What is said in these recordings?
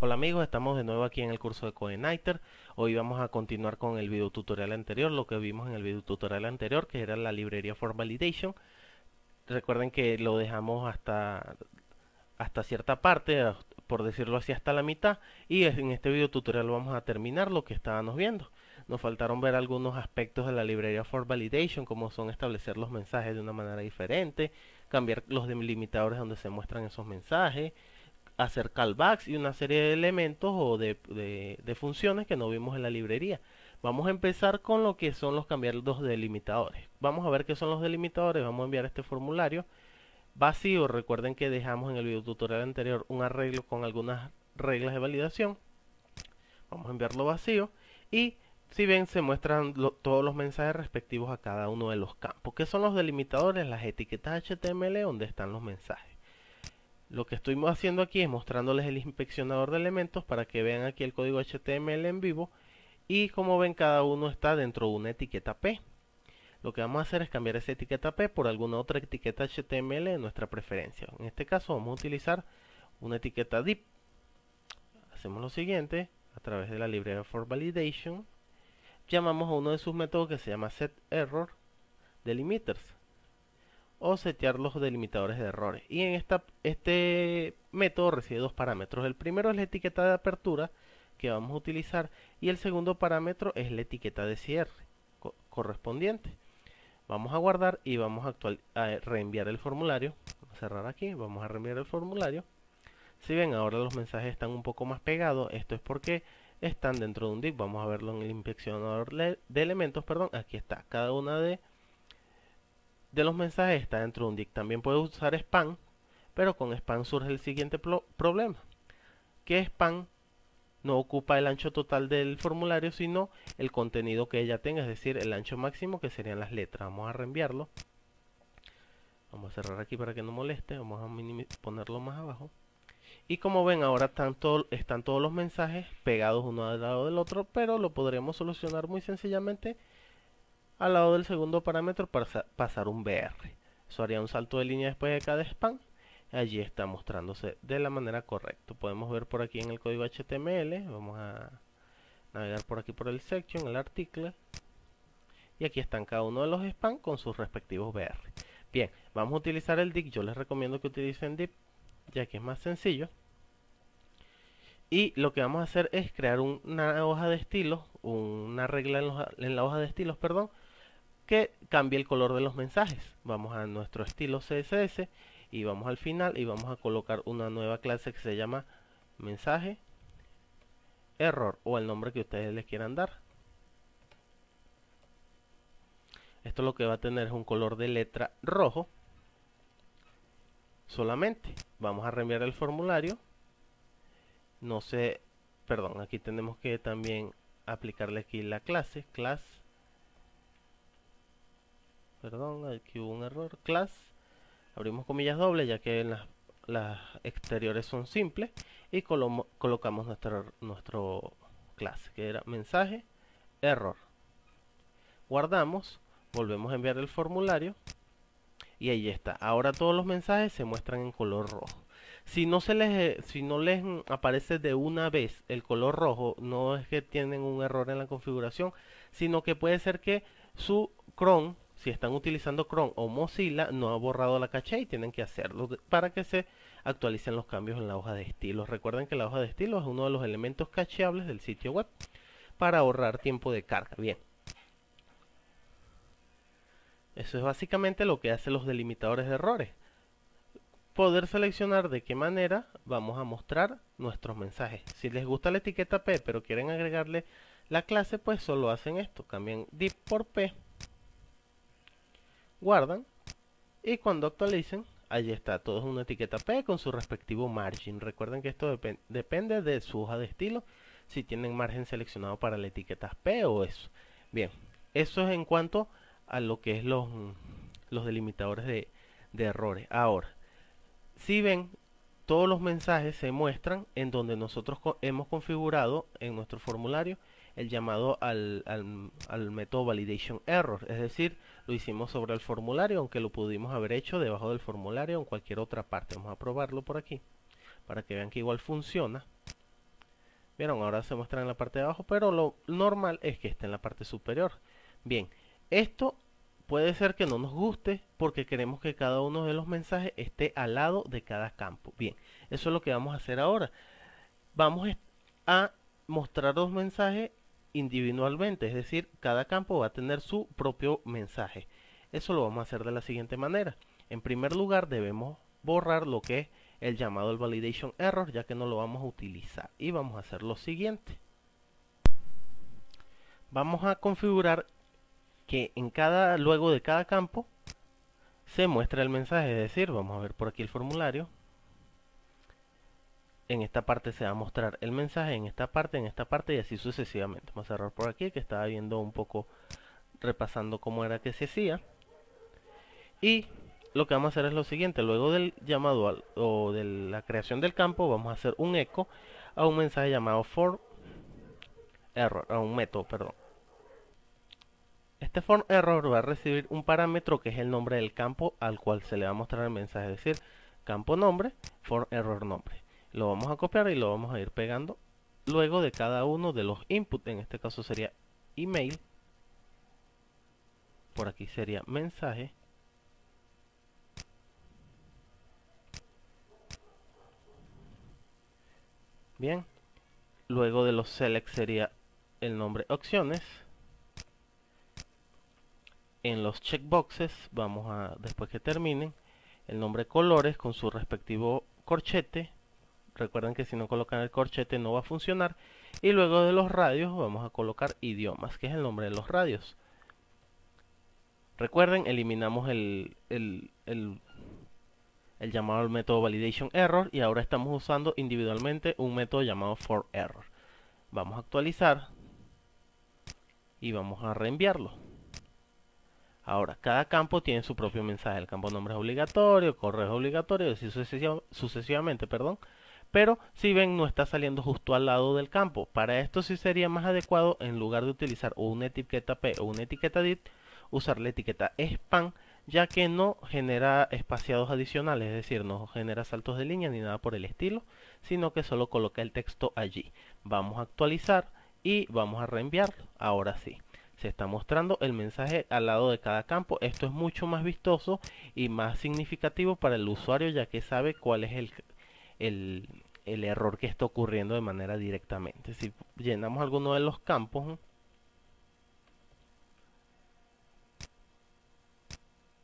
Hola amigos, estamos de nuevo aquí en el curso de CodeIgniter. Hoy vamos a continuar con el video tutorial anterior, lo que vimos en el video tutorial anterior, que era la librería Form Validation. Recuerden que lo dejamos hasta cierta parte, por decirlo así, hasta la mitad. Y en este video tutorial vamos a terminar lo que estábamos viendo. Nos faltaron ver algunos aspectos de la librería Form Validation, como son establecer los mensajes de una manera diferente, cambiar los delimitadores donde se muestran esos mensajes, hacer callbacks y una serie de elementos o de funciones que no vimos en la librería. Vamos a empezar con lo que son los cambiar los delimitadores. Vamos a ver qué son los delimitadores. Vamos a enviar este formulario vacío. Recuerden que dejamos en el video tutorial anterior un arreglo con algunas reglas de validación. Vamos a enviarlo vacío y si ven se muestran todos los mensajes respectivos a cada uno de los campos. ¿Qué son los delimitadores? Las etiquetas HTML donde están los mensajes. Lo que estoy haciendo aquí es mostrándoles el inspeccionador de elementos para que vean aquí el código HTML en vivo. Y como ven, cada uno está dentro de una etiqueta P. Lo que vamos a hacer es cambiar esa etiqueta P por alguna otra etiqueta HTML de nuestra preferencia. En este caso vamos a utilizar una etiqueta div. Hacemos lo siguiente: a través de la librería Form Validation llamamos a uno de sus métodos que se llama SetErrorDelimiters, o setear los delimitadores de errores. Y en este método recibe dos parámetros. El primero es la etiqueta de apertura que vamos a utilizar y el segundo parámetro es la etiqueta de cierre correspondiente. Vamos a guardar y vamos a reenviar el formulario. Vamos a cerrar aquí, vamos a reenviar el formulario. Si ven, ahora los mensajes están un poco más pegados. Esto es porque están dentro de un div. Vamos a verlo en el inspeccionador de elementos, perdón. Aquí está, cada una de los mensajes está dentro de un div. También puedes usar span, pero con span surge el siguiente problema, que span no ocupa el ancho total del formulario sino el contenido que ella tenga, es decir, el ancho máximo que serían las letras. Vamos a reenviarlo, vamos a cerrar aquí para que no moleste, vamos a ponerlo más abajo y como ven ahora están todos los mensajes pegados uno al lado del otro, pero lo podremos solucionar muy sencillamente al lado del segundo parámetro para pasar un BR. Eso haría un salto de línea después de cada span. Allí está mostrándose de la manera correcta. Podemos ver por aquí en el código HTML. Vamos a navegar por aquí por el section, el artículo. Y aquí están cada uno de los span con sus respectivos BR. Bien, vamos a utilizar el div. Yo les recomiendo que utilicen div, ya que es más sencillo. Y lo que vamos a hacer es crear una hoja de estilos, una regla en la hoja de estilos, perdón, que cambie el color de los mensajes. Vamos a nuestro estilo CSS y vamos al final y vamos a colocar una nueva clase que se llama mensaje error, o el nombre que ustedes les quieran dar. Esto lo que va a tener es un color de letra rojo solamente. Vamos a reenviar el formulario. No sé, perdón, aquí tenemos que también aplicarle aquí la clase, class, perdón, aquí hubo un error, class, abrimos comillas dobles ya que las exteriores son simples, y colocamos nuestro clase que era mensaje error. Guardamos, volvemos a enviar el formulario y ahí está. Ahora todos los mensajes se muestran en color rojo. Si no les aparece de una vez el color rojo, no es que tienen un error en la configuración, sino que puede ser que su Chrome, si están utilizando Chrome o Mozilla, no ha borrado la caché y tienen que hacerlo para que se actualicen los cambios en la hoja de estilos. Recuerden que la hoja de estilos es uno de los elementos cacheables del sitio web para ahorrar tiempo de carga. Bien. Eso es básicamente lo que hacen los delimitadores de errores. Poder seleccionar de qué manera vamos a mostrar nuestros mensajes. Si les gusta la etiqueta P pero quieren agregarle la clase, pues solo hacen esto, cambian div por P, guardan y cuando actualicen, allí está, todo es una etiqueta P con su respectivo margin. Recuerden que esto depende de su hoja de estilo, si tienen margen seleccionado para la etiqueta P o eso. Bien, eso es en cuanto a lo que es los delimitadores de errores. Ahora, si ven, todos los mensajes se muestran en donde nosotros hemos configurado en nuestro formulario el llamado al método validation error. Es decir, lo hicimos sobre el formulario, aunque lo pudimos haber hecho debajo del formulario o en cualquier otra parte. Vamos a probarlo por aquí para que vean que igual funciona. Vieron, ahora se muestra en la parte de abajo, pero lo normal es que esté en la parte superior. Bien, esto puede ser que no nos guste porque queremos que cada uno de los mensajes esté al lado de cada campo. Bien, eso es lo que vamos a hacer ahora. Vamos a mostrar los mensajes individualmente, es decir, cada campo va a tener su propio mensaje. Eso lo vamos a hacer de la siguiente manera. En primer lugar, debemos borrar lo que es el llamado al validation error, ya que no lo vamos a utilizar, y vamos a hacer lo siguiente. Vamos a configurar que en cada, luego de cada campo se muestra el mensaje, es decir, vamos a ver por aquí el formulario. En esta parte se va a mostrar el mensaje, en esta parte y así sucesivamente. Vamos a cerrar por aquí, que estaba viendo un poco, repasando cómo era que se hacía. Y lo que vamos a hacer es lo siguiente: luego del llamado o de la creación del campo, vamos a hacer un eco a un mensaje llamado form error, a un método, perdón. Este form error va a recibir un parámetro que es el nombre del campo al cual se le va a mostrar el mensaje, es decir, campo nombre, form error nombre. Lo vamos a copiar y lo vamos a ir pegando luego de cada uno de los inputs. En este caso sería email, por aquí sería mensaje, bien, luego de los select sería el nombre opciones, en los checkboxes vamos a, después que terminen, el nombre colores con su respectivo corchete. Recuerden que si no colocan el corchete no va a funcionar. Y luego de los radios vamos a colocar idiomas, que es el nombre de los radios. Recuerden, eliminamos el llamado al método validation error y ahora estamos usando individualmente un método llamado for error. Vamos a actualizar y vamos a reenviarlo. Ahora, cada campo tiene su propio mensaje. El campo nombre es obligatorio, correo es obligatorio, y así sucesivamente, perdón. Pero si ven, no está saliendo justo al lado del campo. Para esto sí sería más adecuado, en lugar de utilizar una etiqueta P o una etiqueta DIT, usar la etiqueta SPAN, ya que no genera espaciados adicionales, es decir, no genera saltos de línea ni nada por el estilo, sino que solo coloca el texto allí. Vamos a actualizar y vamos a reenviarlo. Ahora sí, se está mostrando el mensaje al lado de cada campo. Esto es mucho más vistoso y más significativo para el usuario, ya que sabe cuál es el error que está ocurriendo de manera directamente. Si llenamos alguno de los campos,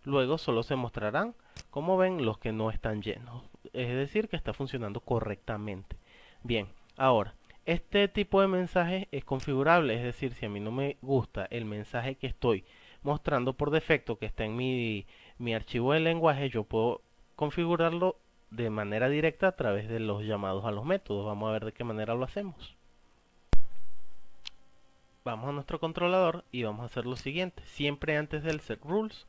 luego solo se mostrarán, como ven, los que no están llenos, es decir, que está funcionando correctamente. Bien, ahora, este tipo de mensaje es configurable, es decir, si a mí no me gusta el mensaje que estoy mostrando por defecto, que está en mi archivo de lenguaje, yo puedo configurarlo de manera directa a través de los llamados a los métodos. Vamos a ver de qué manera lo hacemos. Vamos a nuestro controlador y vamos a hacer lo siguiente. Siempre antes del SetRules.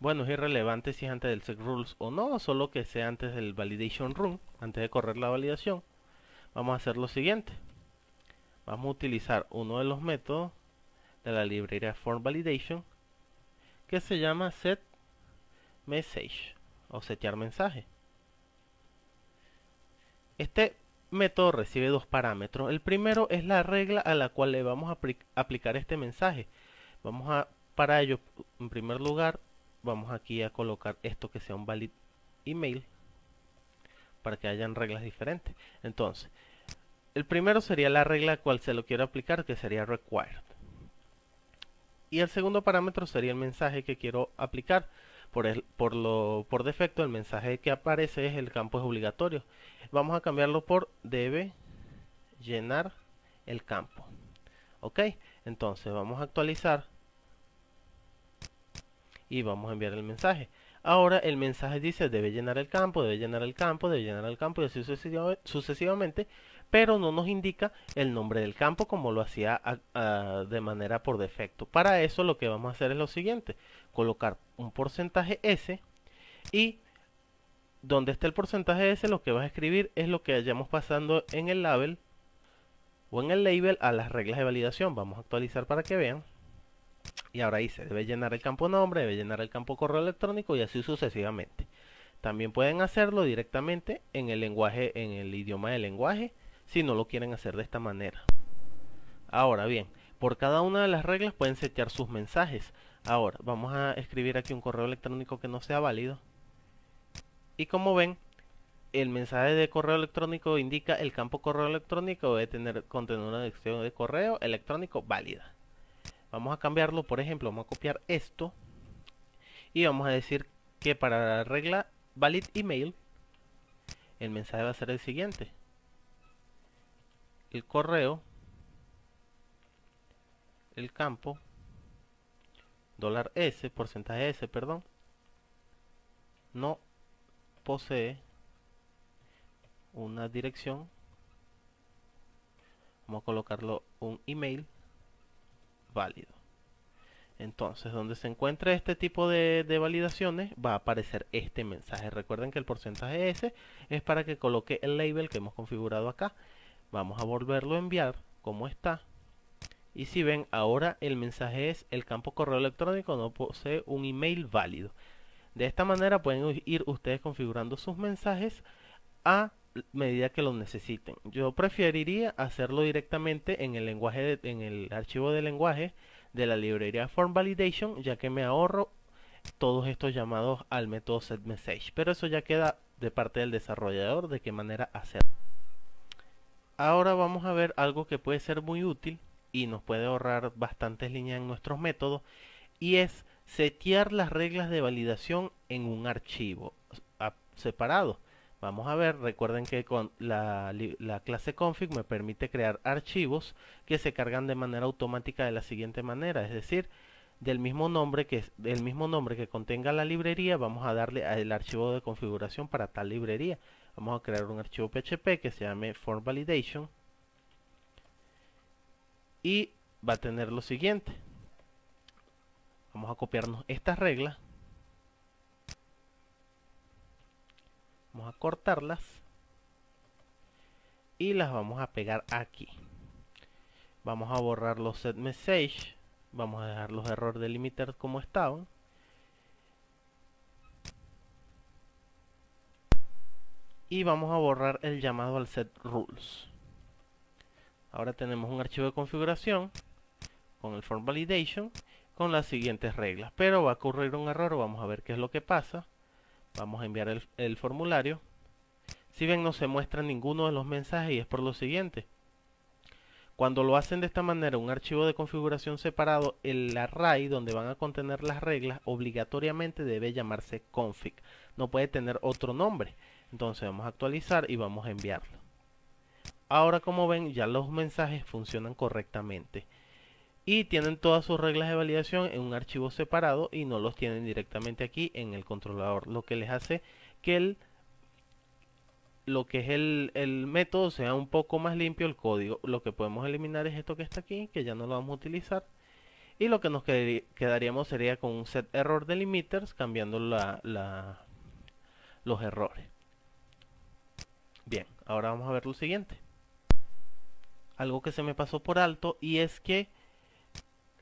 Bueno, es irrelevante si es antes del SetRules o no, solo que sea antes del Validation Run, antes de correr la validación. Vamos a hacer lo siguiente. Vamos a utilizar uno de los métodos de la librería Form Validation, que se llama SetMessage o setear mensaje. Este método recibe dos parámetros. El primero es la regla a la cual le vamos a aplicar este mensaje. Vamos a, para ello, en primer lugar, vamos aquí a colocar esto que sea un valid email para que hayan reglas diferentes. Entonces, el primero sería la regla a la cual se lo quiero aplicar, que sería required. Y el segundo parámetro sería el mensaje que quiero aplicar. Por defecto el mensaje que aparece es el campo es obligatorio. Vamos a cambiarlo por debe llenar el campo. Ok, entonces vamos a actualizar y vamos a enviar el mensaje. Ahora el mensaje dice debe llenar el campo, debe llenar el campo, debe llenar el campo y así sucesivamente, pero no nos indica el nombre del campo como lo hacía de manera por defecto. Para eso lo que vamos a hacer es lo siguiente: colocar un porcentaje S, y donde esté el porcentaje S lo que vas a escribir es lo que hayamos pasando en el label o en el label a las reglas de validación. Vamos a actualizar para que vean. Y ahora dice, debe llenar el campo nombre, debe llenar el campo correo electrónico y así sucesivamente. También pueden hacerlo directamente en el lenguaje, en el idioma del lenguaje, si no lo quieren hacer de esta manera. Ahora bien, por cada una de las reglas pueden setear sus mensajes. Ahora, vamos a escribir aquí un correo electrónico que no sea válido. Y como ven, el mensaje de correo electrónico indica el campo correo electrónico debe contener una dirección de correo electrónico válida. Vamos a cambiarlo, por ejemplo, vamos a copiar esto. Y vamos a decir que para la regla valid email, el mensaje va a ser el siguiente. El correo, el campo, $S, porcentaje S, perdón, no posee una dirección. Vamos a colocarlo un email válido. Entonces, donde se encuentre este tipo de validaciones va a aparecer este mensaje. Recuerden que el porcentaje S es para que coloque el label que hemos configurado acá. Vamos a volverlo a enviar como está. Y si ven, ahora el mensaje es el campo correo electrónico no posee un email válido. De esta manera pueden ir ustedes configurando sus mensajes a medida que los necesiten. Yo preferiría hacerlo directamente en el lenguaje en el archivo de lenguaje de la librería Form Validation, ya que me ahorro todos estos llamados al método SetMessage. Pero eso ya queda de parte del desarrollador de qué manera hacerlo. Ahora vamos a ver algo que puede ser muy útil y nos puede ahorrar bastantes líneas en nuestros métodos, y es setear las reglas de validación en un archivo separado. Vamos a ver, recuerden que con la clase config me permite crear archivos que se cargan de manera automática de la siguiente manera, es decir, del mismo nombre que contenga la librería, vamos a darle al archivo de configuración para tal librería. Vamos a crear un archivo PHP que se llame Form Validation. Y va a tener lo siguiente. Vamos a copiarnos estas reglas. Vamos a cortarlas. Y las vamos a pegar aquí. Vamos a borrar los setMessage. Vamos a dejar los errorDelimiters como estaban. Y vamos a borrar el llamado al setRules. Ahora tenemos un archivo de configuración con el form validation con las siguientes reglas, pero va a ocurrir un error. Vamos a ver qué es lo que pasa. Vamos a enviar el formulario. Si ven, no se muestra ninguno de los mensajes y es por lo siguiente. Cuando lo hacen de esta manera, un archivo de configuración separado, el array donde van a contener las reglas obligatoriamente debe llamarse config, no puede tener otro nombre. Entonces vamos a actualizar y vamos a enviarlo. Ahora, como ven, ya los mensajes funcionan correctamente y tienen todas sus reglas de validación en un archivo separado y no los tienen directamente aquí en el controlador, lo que les hace que el método sea un poco más limpio el código. Lo que podemos eliminar es esto que está aquí, que ya no lo vamos a utilizar, y lo que nos quedaríamos sería con un SetErrorDelimiters cambiando los errores. Bien, ahora vamos a ver lo siguiente. Algo que se me pasó por alto, y es que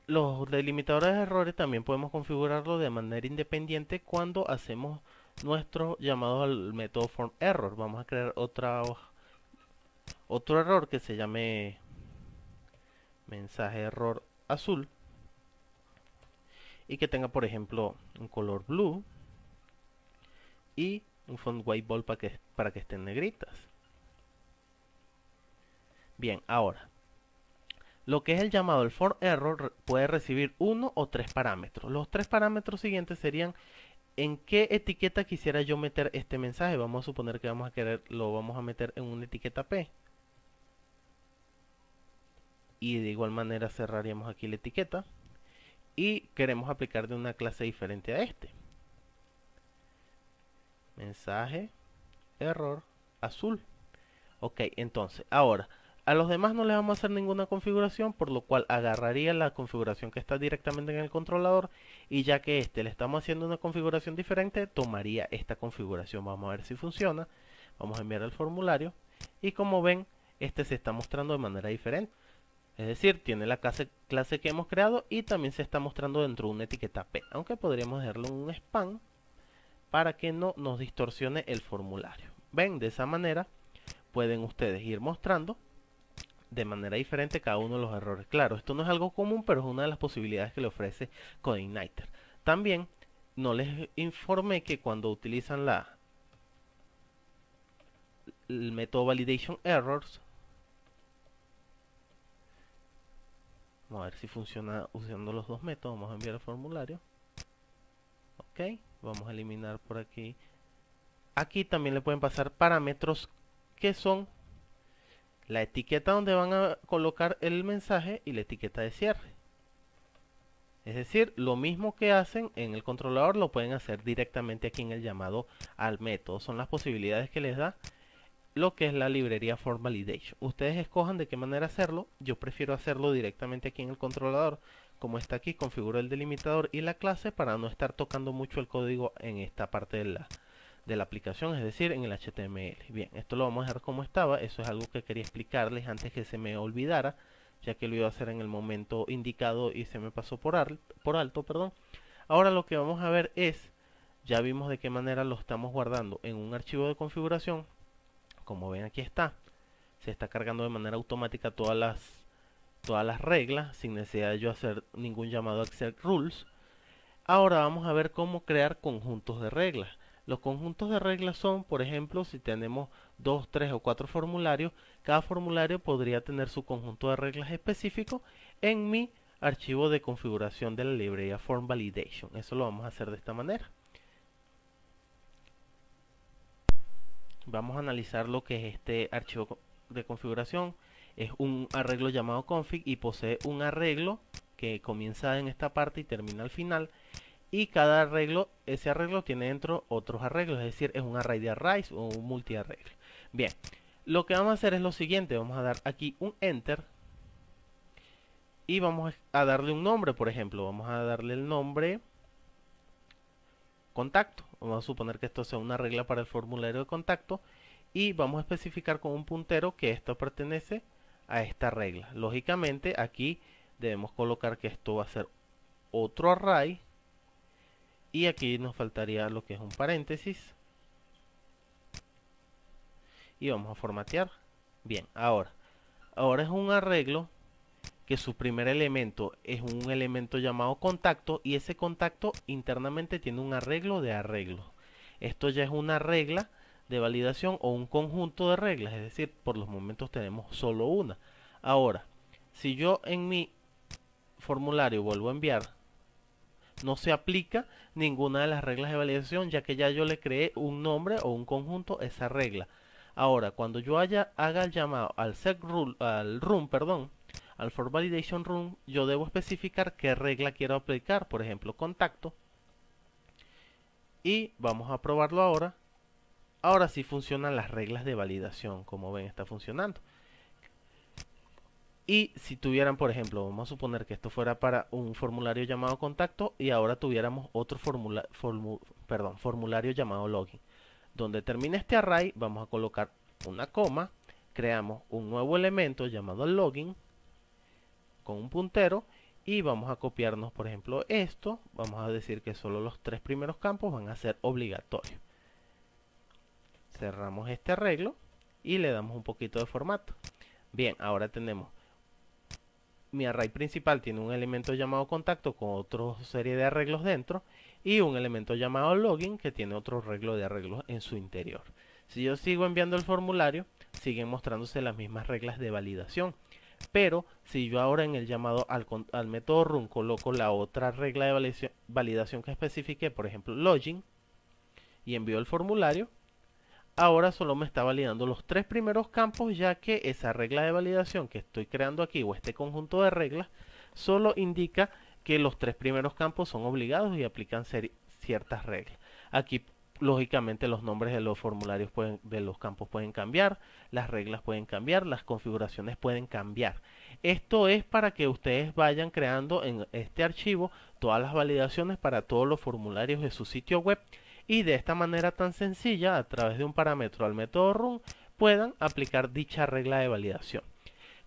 los delimitadores de errores también podemos configurarlo de manera independiente cuando hacemos nuestro llamado al método formError. Vamos a crear otro error que se llame mensaje error azul y que tenga, por ejemplo, un color blue y un font white bold para que estén negritas. Bien, ahora lo que es el llamado el formError puede recibir uno o tres parámetros. Los tres parámetros siguientes serían en qué etiqueta quisiera yo meter este mensaje. Vamos a suponer que lo vamos a meter en una etiqueta P, y de igual manera cerraríamos aquí la etiqueta, y queremos aplicar de una clase diferente a este mensaje error azul. Ok, entonces ahora a los demás no les vamos a hacer ninguna configuración, por lo cual agarraría la configuración que está directamente en el controlador, y ya que le estamos haciendo una configuración diferente, tomaría esta configuración. Vamos a ver si funciona. Vamos a enviar el formulario y como ven, se está mostrando de manera diferente. Es decir, tiene la clase que hemos creado y también se está mostrando dentro de una etiqueta P, aunque podríamos dejarle un span para que no nos distorsione el formulario. Ven, de esa manera pueden ustedes ir mostrando de manera diferente cada uno de los errores. Claro, esto no es algo común, pero es una de las posibilidades que le ofrece CodeIgniter. También no les informé que cuando utilizan el método Validation Errors, vamos a ver si funciona usando los dos métodos. Vamos a enviar el formulario. Ok, vamos a eliminar por aquí. Aquí también le pueden pasar parámetros que son la etiqueta donde van a colocar el mensaje y la etiqueta de cierre. Es decir, lo mismo que hacen en el controlador lo pueden hacer directamente aquí en el llamado al método. Son las posibilidades que les da lo que es la librería Form Validation. Ustedes escojan de qué manera hacerlo. Yo prefiero hacerlo directamente aquí en el controlador. Como está aquí, configuro el delimitador y la clase para no estar tocando mucho el código en esta parte de la aplicación, es decir, en el HTML. Bien, esto lo vamos a dejar como estaba. Eso es algo que quería explicarles antes que se me olvidara, ya que lo iba a hacer en el momento indicado y se me pasó por alto. Ahora lo que vamos a ver es, ya vimos de qué manera lo estamos guardando en un archivo de configuración. Como ven, aquí está, se está cargando de manera automática todas las reglas sin necesidad de yo hacer ningún llamado a SetRules. Ahora vamos a ver cómo crear conjuntos de reglas. Los conjuntos de reglas son, por ejemplo, si tenemos 2, 3 o 4 formularios, cada formulario podría tener su conjunto de reglas específico en mi archivo de configuración de la librería Form Validation. Eso lo vamos a hacer de esta manera. Vamos a analizar lo que es este archivo de configuración. Es un arreglo llamado config y posee un arreglo que comienza en esta parte y termina al final. Y cada arreglo, ese arreglo tiene dentro otros arreglos, es decir, es un array de arrays o un multiarreglo. Bien, lo que vamos a hacer es lo siguiente, vamos a dar aquí un enter y vamos a darle un nombre, por ejemplo, vamos a darle el nombre contacto. Vamos a suponer que esto sea una regla para el formulario de contacto y vamos a especificar con un puntero que esto pertenece a esta regla. Lógicamente aquí debemos colocar que esto va a ser otro array. Y aquí nos faltaría lo que es un paréntesis. Y vamos a formatear. Bien, ahora es un arreglo que su primer elemento es un elemento llamado contacto. Y ese contacto internamente tiene un arreglo de arreglos. Esto ya es una regla de validación o un conjunto de reglas. Es decir, por los momentos tenemos solo una. Ahora, si yo en mi formulario vuelvo a enviar, no se aplica ninguna de las reglas de validación, ya que ya yo le creé un nombre o un conjunto a esa regla. Ahora, cuando yo haga el llamado al al Form Validation Room, yo debo especificar qué regla quiero aplicar, por ejemplo, contacto. Y vamos a probarlo ahora. Ahora sí funcionan las reglas de validación, como ven está funcionando. Y si tuvieran, por ejemplo, vamos a suponer que esto fuera para un formulario llamado contacto y ahora tuviéramos otro formulario llamado login. Donde termina este array, vamos a colocar una coma, creamos un nuevo elemento llamado login con un puntero y vamos a copiarnos, por ejemplo, esto. Vamos a decir que solo los 3 primeros campos van a ser obligatorios. Cerramos este arreglo y le damos un poquito de formato. Bien, ahora tenemos... Mi array principal tiene un elemento llamado contacto con otra serie de arreglos dentro y un elemento llamado login que tiene otro arreglo de arreglos en su interior. Si yo sigo enviando el formulario, siguen mostrándose las mismas reglas de validación. Pero si yo ahora en el llamado al método run coloco la otra regla de validación que especifique, por ejemplo login, y envío el formulario, ahora solo me está validando los 3 primeros campos, ya que esa regla de validación que estoy creando aquí o este conjunto de reglas solo indica que los 3 primeros campos son obligados y aplican ciertas reglas. Aquí lógicamente los nombres de los formularios de los campos pueden cambiar, las reglas pueden cambiar, las configuraciones pueden cambiar. Esto es para que ustedes vayan creando en este archivo todas las validaciones para todos los formularios de su sitio web. Y de esta manera tan sencilla, a través de un parámetro al método run, puedan aplicar dicha regla de validación.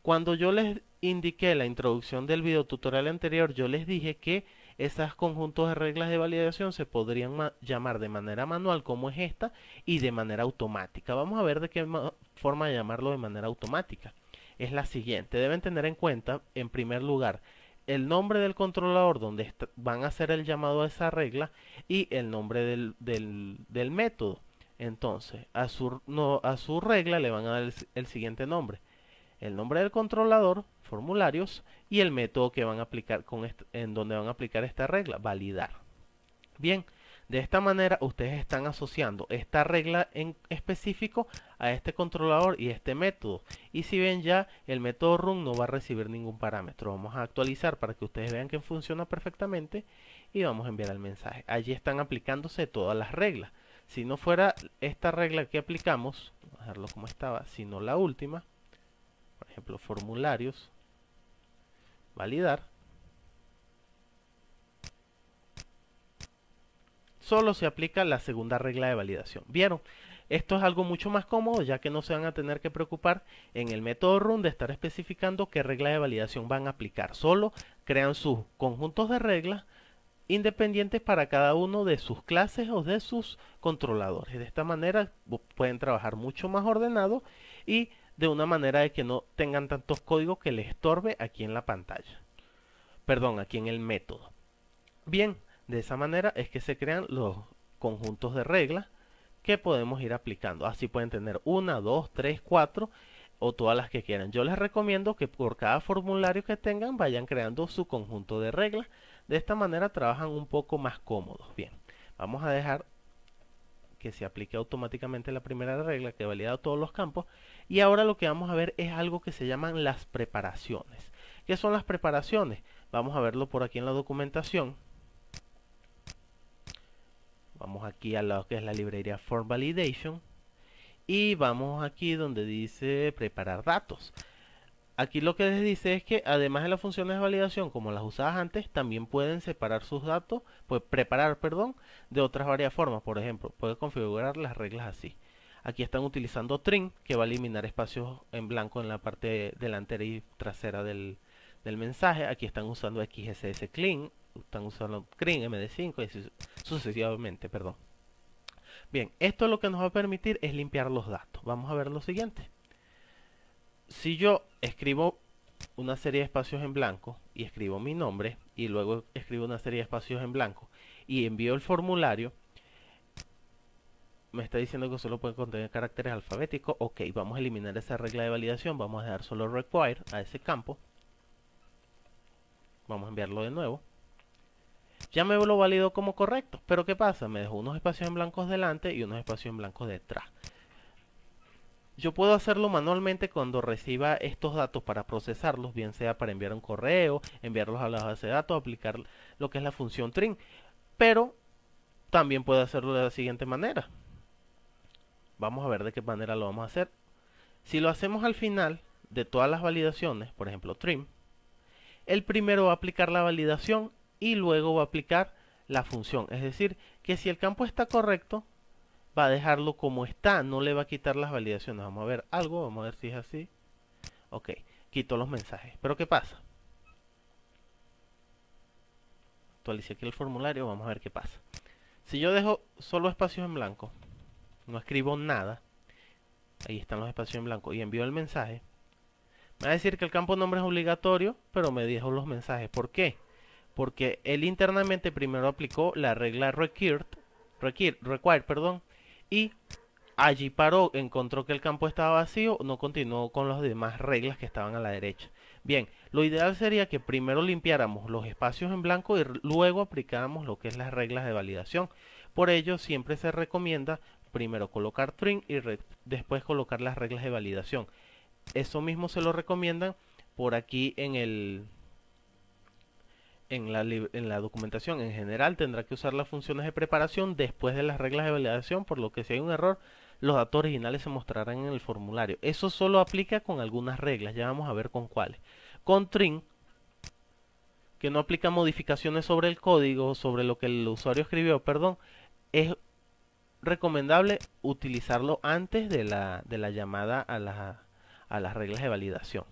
Cuando yo les indiqué la introducción del video tutorial anterior, yo les dije que Estos conjuntos de reglas de validación se podrían llamar de manera manual, como es esta, y de manera automática. Vamos a ver de qué forma de llamarlo de manera automática. Es la siguiente. Deben tener en cuenta, en primer lugar, el nombre del controlador donde van a hacer el llamado a esa regla y el nombre del método. Entonces, a su regla le van a dar el siguiente nombre. El nombre del controlador, formularios, y el método que van a aplicar en donde van a aplicar esta regla, validar. Bien, de esta manera ustedes están asociando esta regla en específico a este controlador y este método. Y si ven, ya el método run no va a recibir ningún parámetro. Vamos a actualizar para que ustedes vean que funciona perfectamente y vamos a enviar el mensaje. Allí están aplicándose todas las reglas. Si no fuera esta regla que aplicamos, vamos a dejarlo como estaba, sino la última, por ejemplo, formularios, validar, solo se aplica la segunda regla de validación. ¿Vieron? Esto es algo mucho más cómodo, ya que no se van a tener que preocupar en el método run de estar especificando qué regla de validación van a aplicar. Solo crean sus conjuntos de reglas independientes para cada uno de sus clases o de sus controladores. De esta manera pueden trabajar mucho más ordenado y de una manera de que no tengan tantos códigos que les estorbe aquí en la pantalla. Perdón, aquí en el método. Bien, de esa manera es que se crean los conjuntos de reglas que podemos ir aplicando. Así pueden tener 1, 2, 3, 4 o todas las que quieran. Yo les recomiendo que por cada formulario que tengan vayan creando su conjunto de reglas. De esta manera trabajan un poco más cómodos. Bien, vamos a dejar que se aplique automáticamente la primera regla que valida todos los campos. Y ahora lo que vamos a ver es algo que se llaman las preparaciones. ¿Qué son las preparaciones? Vamos a verlo por aquí en la documentación. Vamos aquí a lo que es la librería Form Validation y vamos aquí donde dice preparar datos. Aquí lo que les dice es que además de las funciones de validación como las usadas antes, también pueden separar sus datos, pues preparar, perdón, de otras varias formas. Por ejemplo, puede configurar las reglas así. Aquí están utilizando trim, que va a eliminar espacios en blanco en la parte delantera y trasera del mensaje. Aquí están usando XSS clean, están usando clean, MD5 y sucesivamente, perdón. Bien, esto lo que nos va a permitir es limpiar los datos. Vamos a ver lo siguiente. Si yo escribo una serie de espacios en blanco y escribo mi nombre y luego escribo una serie de espacios en blanco y envío el formulario, me está diciendo que solo puede contener caracteres alfabéticos. Ok, vamos a eliminar esa regla de validación, vamos a dejar solo require a ese campo. Vamos a enviarlo de nuevo. Ya me lo validó como correcto, pero ¿qué pasa? Me dejó unos espacios en blancos delante y unos espacios en blancos detrás. Yo puedo hacerlo manualmente cuando reciba estos datos para procesarlos, bien sea para enviar un correo, enviarlos a la base de datos, aplicar lo que es la función trim, pero también puedo hacerlo de la siguiente manera. Vamos a ver de qué manera lo vamos a hacer. Si lo hacemos al final de todas las validaciones, por ejemplo trim, el primero va a aplicar la validación y luego va a aplicar la función. Es decir, que si el campo está correcto, va a dejarlo como está, no le va a quitar las validaciones. Vamos a ver algo, vamos a ver si es así. Ok, quito los mensajes. Pero ¿qué pasa? Actualicé aquí el formulario, vamos a ver qué pasa. Si yo dejo solo espacios en blanco, no escribo nada, ahí están los espacios en blanco, y envío el mensaje, me va a decir que el campo nombre es obligatorio, pero me dejo los mensajes. ¿Por qué? Porque él internamente primero aplicó la regla require, y allí paró, encontró que el campo estaba vacío, no continuó con las demás reglas que estaban a la derecha. Bien, lo ideal sería que primero limpiáramos los espacios en blanco y luego aplicáramos lo que es las reglas de validación. Por ello, siempre se recomienda primero colocar trim y después colocar las reglas de validación. Eso mismo se lo recomiendan por aquí en la documentación. En general tendrá que usar las funciones de preparación después de las reglas de validación, por lo que si hay un error, los datos originales se mostrarán en el formulario. Eso solo aplica con algunas reglas, ya vamos a ver con cuáles. Con trim, que no aplica modificaciones sobre el código, sobre lo que el usuario escribió, perdón, es recomendable utilizarlo antes de la llamada a las reglas de validación.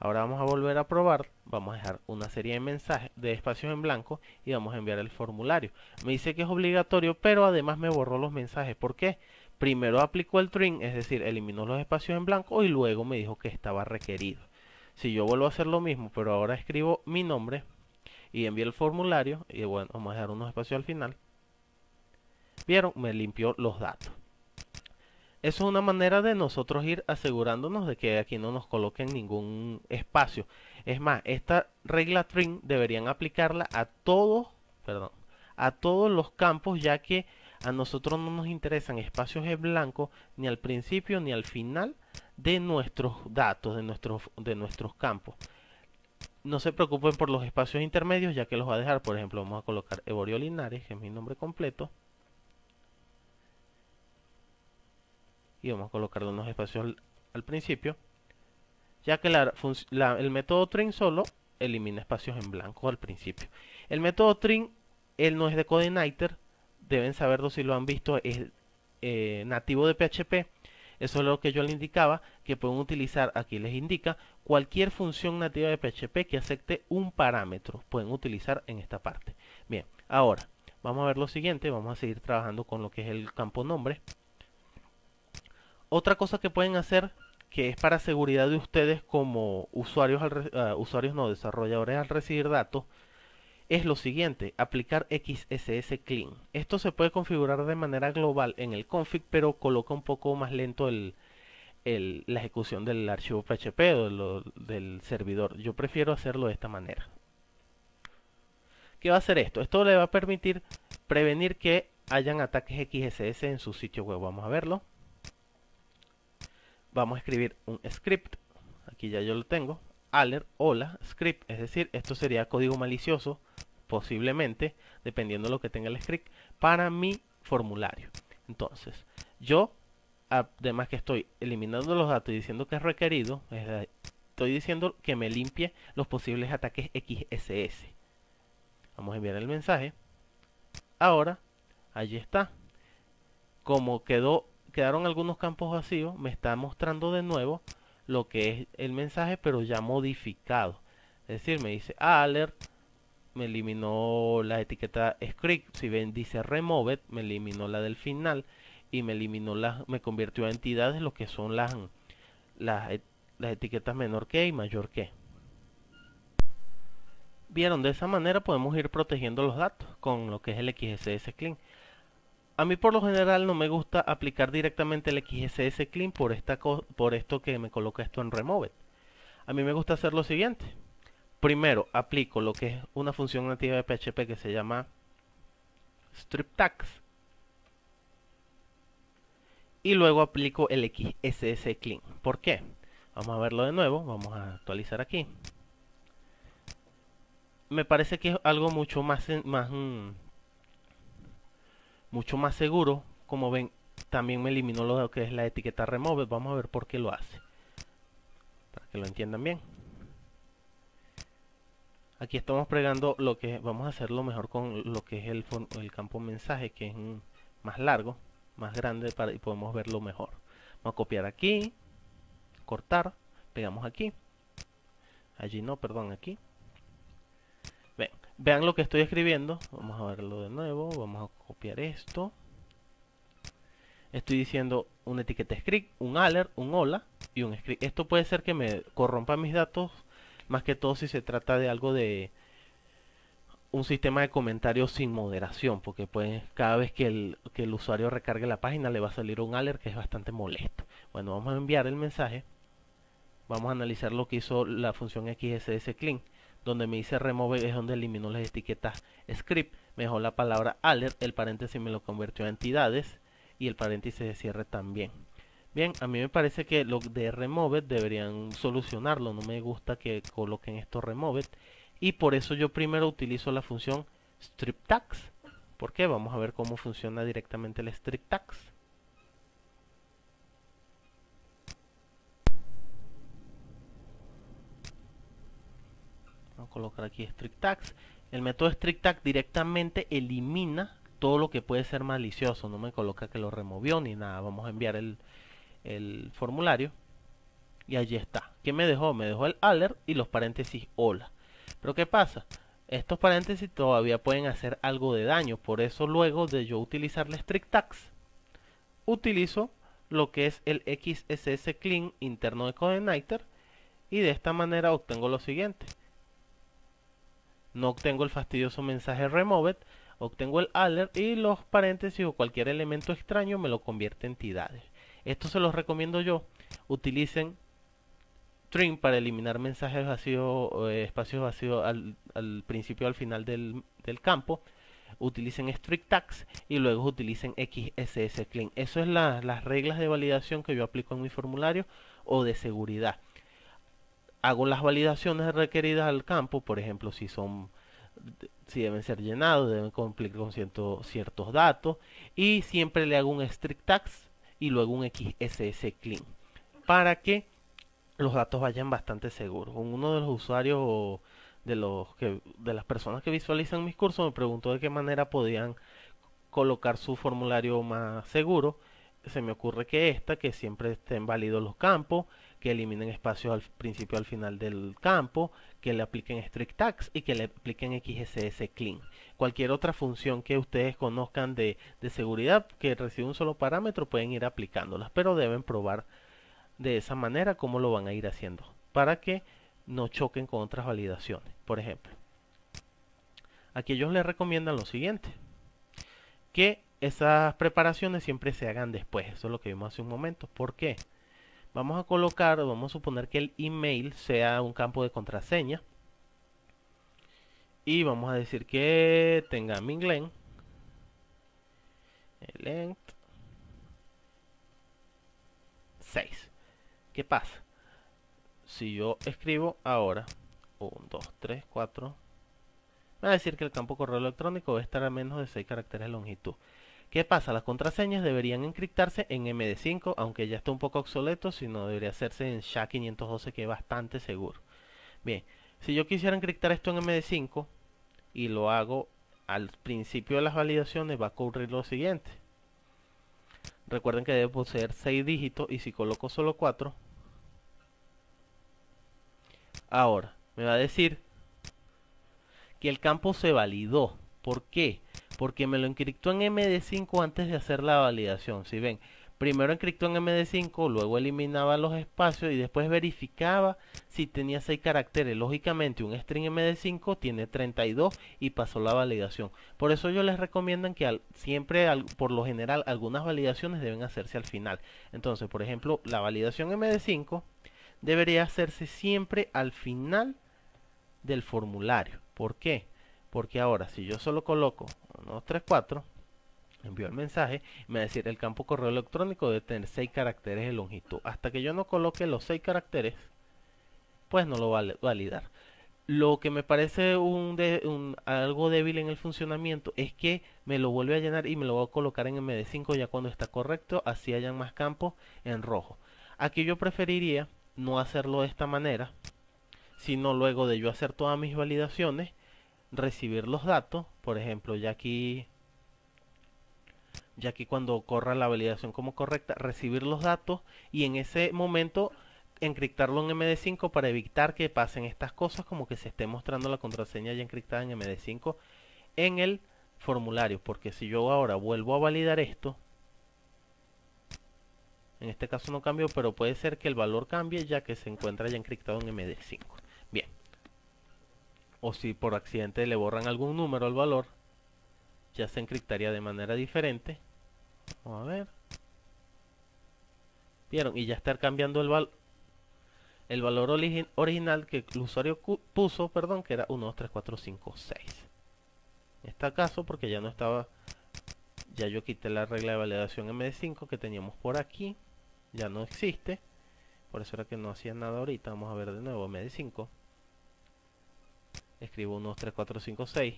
Ahora vamos a volver a probar, vamos a dejar una serie de mensajes de espacios en blanco y vamos a enviar el formulario. Me dice que es obligatorio, pero además me borró los mensajes. ¿Por qué? Primero aplicó el trim, es decir, eliminó los espacios en blanco y luego me dijo que estaba requerido. Si yo vuelvo a hacer lo mismo, pero ahora escribo mi nombre y envío el formulario, y bueno, vamos a dejar unos espacios al final. Vieron, me limpió los datos. Eso es una manera de nosotros ir asegurándonos de que aquí no nos coloquen ningún espacio. Es más, esta regla trim deberían aplicarla a todos los campos, ya que a nosotros no nos interesan espacios en blanco ni al principio ni al final de nuestros datos, de nuestros campos. No se preocupen por los espacios intermedios, ya que los va a dejar. Por ejemplo, vamos a colocar Eborio Linares, que es mi nombre completo. Y vamos a colocarle unos espacios al principio, ya que el método trim solo elimina espacios en blanco al principio. El método trim, él no es de CodeIgniter, deben saberlo si lo han visto, es nativo de PHP. Eso es lo que yo les indicaba, que pueden utilizar, aquí les indica, cualquier función nativa de PHP que acepte un parámetro, pueden utilizar en esta parte. Bien, ahora, vamos a ver lo siguiente, vamos a seguir trabajando con lo que es el campo nombre. Otra cosa que pueden hacer, que es para seguridad de ustedes como usuarios, desarrolladores al recibir datos, es lo siguiente, aplicar XSS Clean. Esto se puede configurar de manera global en el config, pero coloca un poco más lento la ejecución del archivo PHP o del servidor. Yo prefiero hacerlo de esta manera. ¿Qué va a hacer esto? Esto le va a permitir prevenir que hayan ataques XSS en su sitio web. Vamos a verlo. Vamos a escribir un script, aquí ya yo lo tengo, alert, hola, script, es decir, esto sería código malicioso, posiblemente, dependiendo de lo que tenga el script, para mi formulario. Entonces, yo, además que estoy eliminando los datos y diciendo que es requerido, estoy diciendo que me limpie los posibles ataques XSS. Vamos a enviar el mensaje. Ahora, allí está. Como quedaron algunos campos vacíos, me está mostrando de nuevo lo que es el mensaje, pero ya modificado. Es decir, me dice alert, me eliminó la etiqueta script, si ven dice removed, me eliminó la del final y me convirtió a entidades lo que son las etiquetas menor que y mayor que. Vieron, de esa manera podemos ir protegiendo los datos con lo que es el XSS Clean. A mí por lo general no me gusta aplicar directamente el XSS Clean por esto que me coloca esto en Removed. A mí me gusta hacer lo siguiente. Primero aplico lo que es una función nativa de PHP que se llama StripTags. Y luego aplico el XSS Clean. ¿Por qué? Vamos a verlo de nuevo. Vamos a actualizar aquí. Me parece que es algo mucho más seguro. Como ven, también me eliminó lo que es la etiqueta remove. Vamos a ver por qué lo hace, para que lo entiendan bien. Aquí estamos pregando lo que vamos a hacerlo mejor con lo que es el campo mensaje, que es más largo, más grande, y podemos verlo mejor. Vamos a copiar aquí, cortar, pegamos aquí, allí no, perdón, aquí. Vean lo que estoy escribiendo, vamos a verlo de nuevo, vamos a copiar esto. Estoy diciendo una etiqueta script, un alert, un hola y un script. Esto puede ser que me corrompa mis datos, más que todo si se trata de algo de un sistema de comentarios sin moderación, porque pues cada vez que el usuario recargue la página le va a salir un alert que es bastante molesto. Bueno, vamos a enviar el mensaje, vamos a analizar lo que hizo la función XSS Clean. Donde me dice remove es donde eliminó las etiquetas script, me dejó la palabra alert, el paréntesis me lo convirtió a entidades y el paréntesis de cierre también. Bien, a mí me parece que lo de remove deberían solucionarlo, no me gusta que coloquen esto remove y por eso yo primero utilizo la función stripTags. ¿Por qué? Vamos a ver cómo funciona directamente el stripTags. Colocar aquí StripTags. El método StripTags directamente elimina todo lo que puede ser malicioso, no me coloca que lo removió ni nada. Vamos a enviar el formulario y allí está. ¿Qué me dejó? Me dejó el alert y los paréntesis hola. Pero ¿qué pasa? Estos paréntesis todavía pueden hacer algo de daño. Por eso luego de yo utilizar la StripTags, utilizo lo que es el XSS clean interno de CodeIgniter. Y de esta manera obtengo lo siguiente. No obtengo el fastidioso mensaje removed. Obtengo el alert y los paréntesis o cualquier elemento extraño me lo convierte en entidades. Esto se los recomiendo yo. Utilicen trim para eliminar mensajes vacíos, espacios vacíos al principio o al final del campo. Utilicen StripTags y luego utilicen XSS clean. Eso es las reglas de validación que yo aplico en mi formulario o de seguridad. Hago las validaciones requeridas al campo, por ejemplo, si deben ser llenados, deben cumplir con ciertos datos, y siempre le hago un StripTags y luego un XSS clean para que los datos vayan bastante seguros. Uno de los usuarios de las personas que visualizan mis cursos me preguntó de qué manera podían colocar su formulario más seguro. Se me ocurre que que siempre estén válidos los campos, que eliminen espacios al principio y al final del campo, que le apliquen StripTags y que le apliquen XSS clean. Cualquier otra función que ustedes conozcan de seguridad que recibe un solo parámetro pueden ir aplicándolas, pero deben probar de esa manera cómo lo van a ir haciendo para que no choquen con otras validaciones. Por ejemplo, aquí ellos les recomiendan lo siguiente, que esas preparaciones siempre se hagan después. Eso es lo que vimos hace un momento. ¿Por qué? Vamos a suponer que el email sea un campo de contraseña y vamos a decir que tenga minglen length 6. ¿Qué pasa? Si yo escribo ahora 1, 2, 3, 4, me va a decir que el campo correo electrónico debe estar a menos de 6 caracteres de longitud. ¿Qué pasa? Las contraseñas deberían encriptarse en MD5, aunque ya está un poco obsoleto, sino debería hacerse en SHA-512, que es bastante seguro. Bien, si yo quisiera encriptar esto en MD5 y lo hago al principio de las validaciones, va a ocurrir lo siguiente. Recuerden que debe poseer 6 dígitos y si coloco solo 4, ahora me va a decir que el campo se validó. ¿Por qué? Porque me lo encriptó en MD5 antes de hacer la validación. Si ven, primero encriptó en MD5, luego eliminaba los espacios y después verificaba si tenía 6 caracteres. Lógicamente un string MD5 tiene 32 y pasó la validación. Por eso yo les recomiendo que siempre, por lo general, algunas validaciones deben hacerse al final. Entonces, por ejemplo, la validación MD5 debería hacerse siempre al final del formulario. ¿Por qué? Porque ahora si yo solo coloco 1, 2, 3, 4, envío el mensaje, me va a decir el campo correo electrónico debe tener 6 caracteres de longitud. Hasta que yo no coloque los 6 caracteres, pues no lo va a validar. Lo que me parece algo débil en el funcionamiento es que me lo vuelve a llenar y me lo va a colocar en MD5 ya cuando está correcto, así hayan más campos en rojo. Aquí yo preferiría no hacerlo de esta manera, sino luego de yo hacer todas mis validaciones, recibir los datos. Por ejemplo, ya aquí cuando corra la validación como correcta, recibir los datos y en ese momento encriptarlo en MD5 para evitar que pasen estas cosas como que se esté mostrando la contraseña ya encriptada en MD5 en el formulario. Porque si yo ahora vuelvo a validar esto, en este caso no cambio, pero puede ser que el valor cambie ya que se encuentra ya encriptado en MD5. Bien. O si por accidente le borran algún número al valor, ya se encriptaría de manera diferente. Vamos a ver. ¿Vieron? Y ya está cambiando el valor original que el usuario puso, perdón, que era 1, 2, 3, 4, 5, 6. En este caso, porque ya no estaba... Ya yo quité la regla de validación MD5 que teníamos por aquí. Ya no existe, por eso era que no hacía nada ahorita. Vamos a ver de nuevo MD5, escribo 1, 2, 3, 4, 5, 6,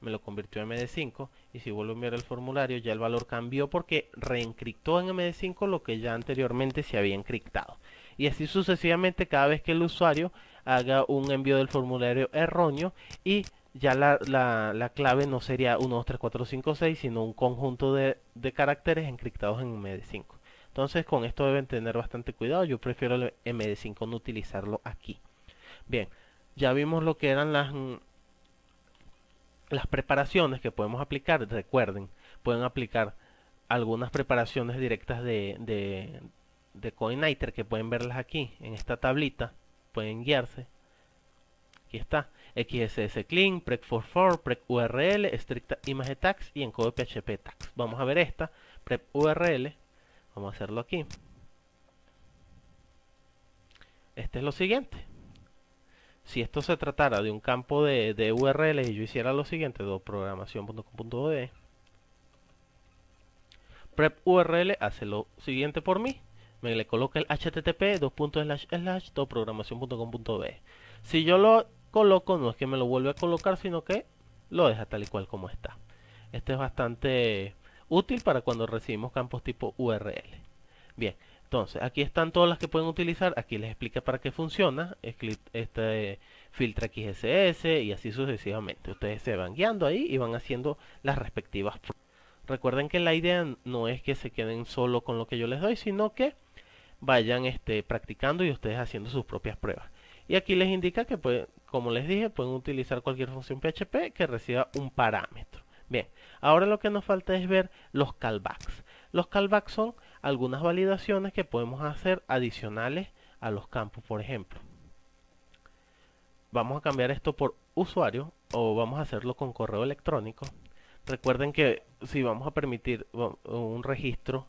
me lo convirtió en MD5 y si vuelvo a enviar el formulario ya el valor cambió porque reencriptó en MD5 lo que ya anteriormente se había encriptado. Y así sucesivamente cada vez que el usuario haga un envío del formulario erróneo, y ya la clave no sería 1, 2, 3, 4, 5, 6, sino un conjunto de caracteres encriptados en MD5. Entonces con esto deben tener bastante cuidado. Yo prefiero el MD5 no utilizarlo aquí. Bien, ya vimos lo que eran las preparaciones que podemos aplicar. Recuerden, pueden aplicar algunas preparaciones directas de CodeIgniter, que pueden verlas aquí en esta tablita, pueden guiarse. Aquí está, XSS Clean, Prep44, PrepURL, StripImage Tags y encodo PHP Tags. Vamos a ver esta, PrepURL, vamos a hacerlo aquí. Este es lo siguiente. Si esto se tratara de un campo de URL y yo hiciera lo siguiente, todoprogramacion.com.de, PrepURL hace lo siguiente por mí, me le coloca el http://todoprogramacion.com.de. Si yo lo coloco, no es que me lo vuelva a colocar, sino que lo deja tal y cual como está. Este es bastante útil para cuando recibimos campos tipo URL. Bien, entonces aquí están todas las que pueden utilizar. Aquí les explica para qué funciona. Este filtra XSS y así sucesivamente. Ustedes se van guiando ahí y van haciendo las respectivas pruebas. Recuerden que la idea no es que se queden solo con lo que yo les doy, sino que vayan practicando y ustedes haciendo sus propias pruebas. Y aquí les indica que, como les dije, pueden utilizar cualquier función PHP que reciba un parámetro. Bien, ahora lo que nos falta es ver los callbacks. Los callbacks son algunas validaciones que podemos hacer adicionales a los campos, por ejemplo. Vamos a cambiar esto por usuario o vamos a hacerlo con correo electrónico. Recuerden que si vamos a permitir un registro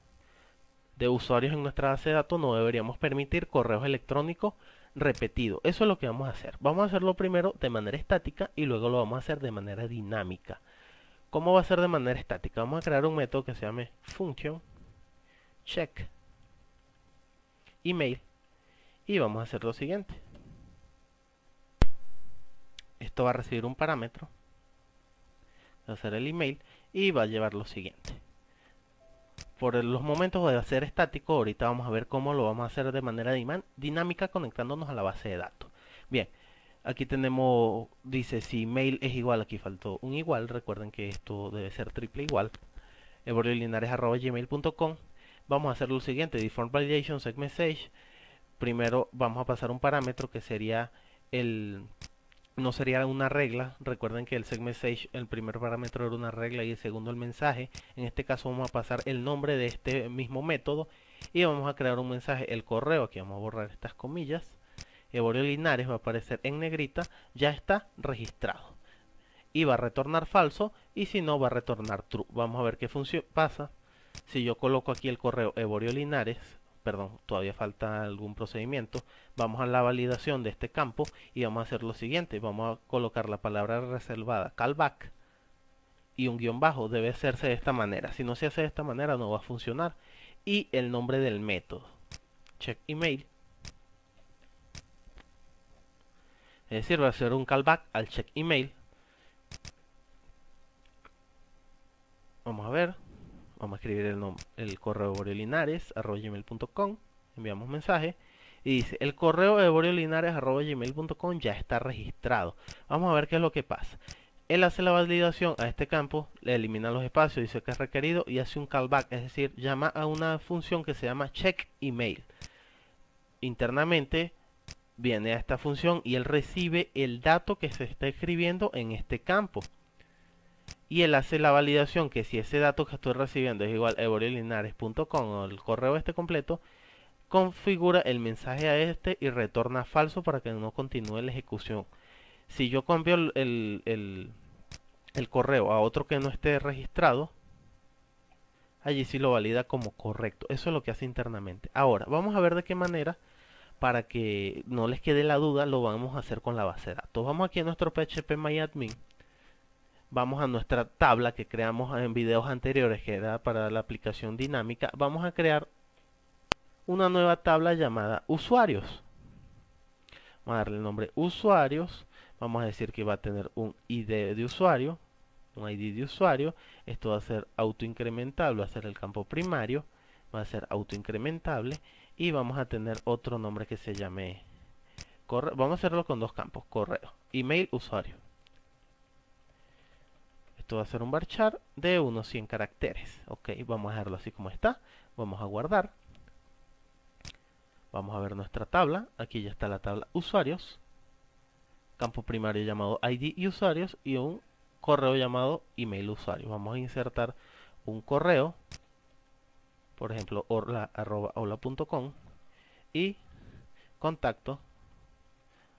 de usuarios en nuestra base de datos, no deberíamos permitir correos electrónicos repetido. Eso es lo que vamos a hacer. Vamos a hacerlo primero de manera estática y luego lo vamos a hacer de manera dinámica. ¿Cómo va a ser de manera estática? Vamos a crear un método que se llame function check email y vamos a hacer lo siguiente. Esto va a recibir un parámetro, va a ser el email y va a llevar lo siguiente. Por los momentos va a ser estático, ahorita vamos a ver cómo lo vamos a hacer de manera dinámica conectándonos a la base de datos. Bien, aquí tenemos, dice si mail es igual, aquí faltó un igual, recuerden que esto debe ser triple igual, eboriolinares@gmail.com. Vamos a hacer lo siguiente, Form Validation, SetMessage. Primero vamos a pasar un parámetro que sería no sería una regla. Recuerden que el SetMessage, el primer parámetro era una regla y el segundo el mensaje. En este caso vamos a pasar el nombre de este mismo método y vamos a crear un mensaje, el correo. Aquí vamos a borrar estas comillas. Eborio Linares va a aparecer en negrita, ya está registrado. Y va a retornar falso y si no va a retornar true. Vamos a ver qué función pasa. Si yo coloco aquí el correo Eborio Linares, perdón, todavía falta algún procedimiento. Vamos a la validación de este campo y vamos a hacer lo siguiente. Vamos a colocar la palabra reservada, callback, y un guión bajo. Debe hacerse de esta manera. Si no se hace de esta manera no va a funcionar. Y el nombre del método, check email. Es decir, va a ser un callback al check email. Vamos a ver. Vamos a escribir el correo eboriolinares@gmail.com, enviamos mensaje y dice el correo eboriolinares@gmail.com ya está registrado. Vamos a ver qué es lo que pasa. Él hace la validación a este campo, le elimina los espacios, dice que es requerido y hace un callback, es decir, llama a una función que se llama checkEmail. Internamente viene a esta función y él recibe el dato que se está escribiendo en este campo. Y él hace la validación que si ese dato que estoy recibiendo es igual a eboriolinares.com o el correo completo, configura el mensaje a y retorna falso para que no continúe la ejecución. Si yo cambio el correo a otro que no esté registrado, allí sí lo valida como correcto. Eso es lo que hace internamente. Ahora, vamos a ver de qué manera, para que no les quede la duda, lo vamos a hacer con la base de datos. Vamos aquí a nuestro phpMyAdmin. Vamos a nuestra tabla que creamos en videos anteriores, que era para la aplicación dinámica. Vamos a crear una nueva tabla llamada usuarios. Vamos a darle el nombre usuarios. Vamos a decir que va a tener un ID de usuario. Esto va a ser autoincrementable, va a ser el campo primario. Va a ser autoincrementable. Y vamos a tener otro nombre que se llame correo. Vamos a hacerlo con dos campos, correo, email, usuario. Esto va a ser un varchar de unos 100 caracteres. Ok, vamos a dejarlo así como está. Vamos a guardar. Vamos a ver nuestra tabla. Aquí ya está la tabla usuarios. Campo primario llamado ID y usuarios y un correo llamado email usuario. Vamos a insertar un correo, por ejemplo, hola@hola.com y contacto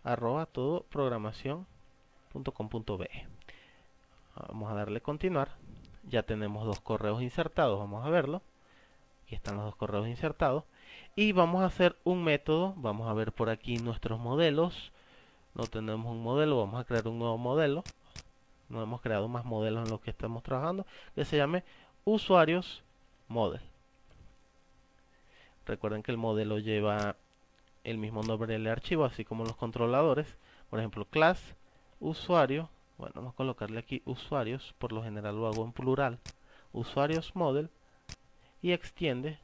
@todoprogramacion.com.be. Vamos a darle continuar. Ya tenemos dos correos insertados. Vamos a verlo. Aquí están los dos correos insertados. Y vamos a hacer un método. Vamos a ver por aquí nuestros modelos. No tenemos un modelo. Vamos a crear un nuevo modelo. No hemos creado más modelos en los que estamos trabajando. Que se llame UsuariosModel. Recuerden que el modelo lleva el mismo nombre del archivo, así como los controladores. Por ejemplo, class, usuario. Bueno, vamos a colocarle aquí usuarios. Por lo general lo hago en plural. UsuariosModel. Y extiende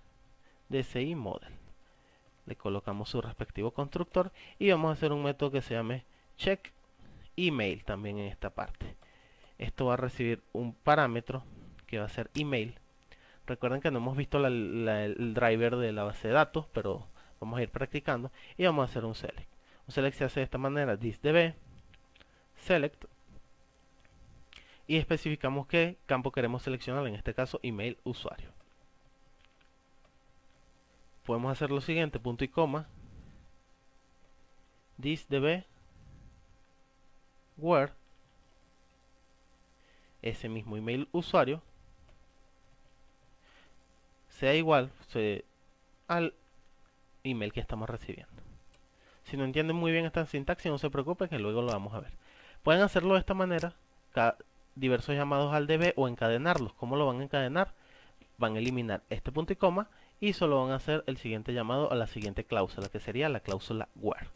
DCI model. Le colocamos su respectivo constructor y vamos a hacer un método que se llame CheckEmail también en esta parte. Esto va a recibir un parámetro que va a ser email. Recuerden que no hemos visto el driver de la base de datos, pero vamos a ir practicando y vamos a hacer un select. Un select se hace de esta manera, disdb select y especificamos qué campo queremos seleccionar, en este caso email usuario. Podemos hacer lo siguiente, punto y coma, disdb where, ese mismo email usuario, sea igual al email que estamos recibiendo. Si no entienden muy bien esta sintaxis, no se preocupen que luego lo vamos a ver. Pueden hacerlo de esta manera, diversos llamados al DB o encadenarlos. ¿Cómo lo van a encadenar? Van a eliminar este punto y coma y solo van a hacer el siguiente llamado a la siguiente cláusula, que sería la cláusula where.